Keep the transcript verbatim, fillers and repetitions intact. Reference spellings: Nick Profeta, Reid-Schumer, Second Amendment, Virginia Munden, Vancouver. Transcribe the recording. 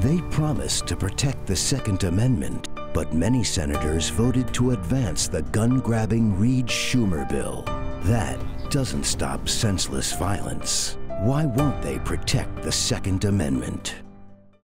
They promised to protect the Second Amendment, but many senators voted to advance the gun-grabbing Reid-Schumer bill. That doesn't stop senseless violence. Why won't they protect the Second Amendment?